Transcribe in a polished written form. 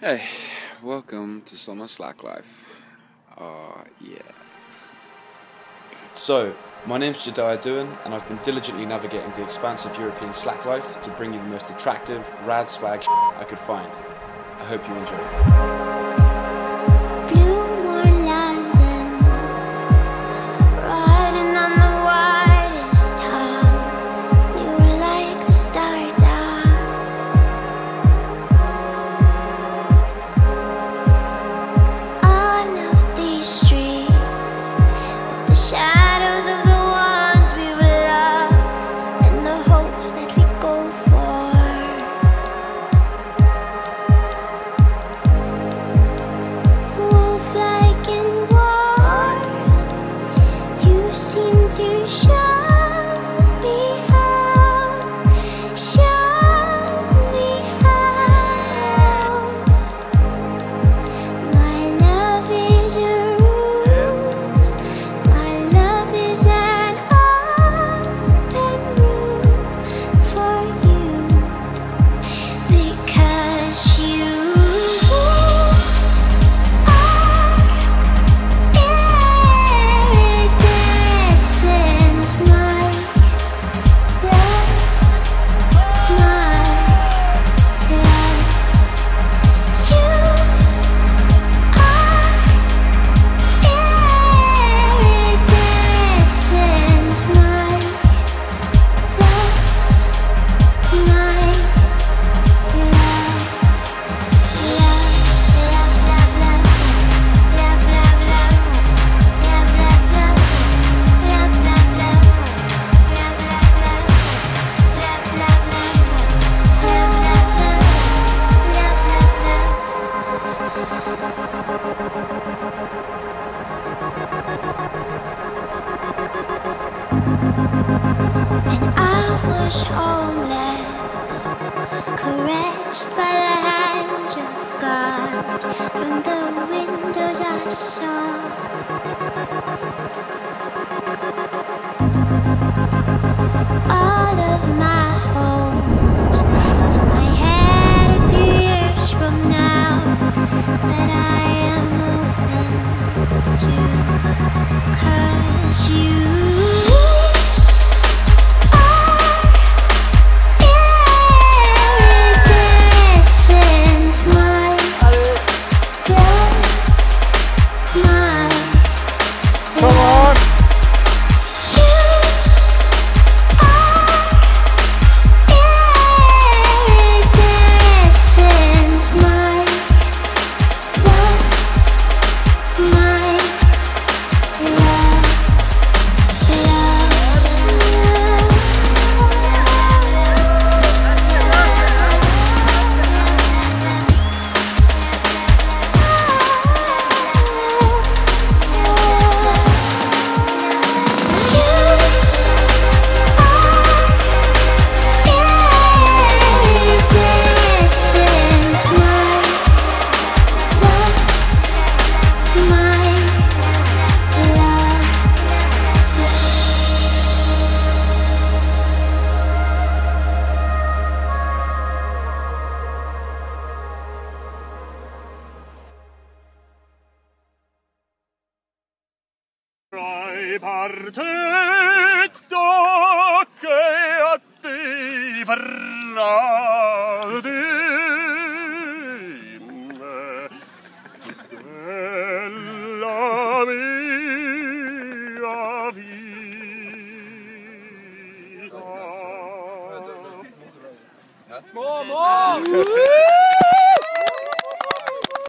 Hey, welcome to Summer Slack Life. So, my name's Jediah Doohan, and I've been diligently navigating the expansive European Slack life to bring you the most attractive, rad swag I could find. I hope you enjoy. Homeless, caressed by the hand of God, from the windows I saw. All of my hopes in my head a few years from now, but I am open to curse you. Partecto che a te verrà di me, della mia vita. Momo!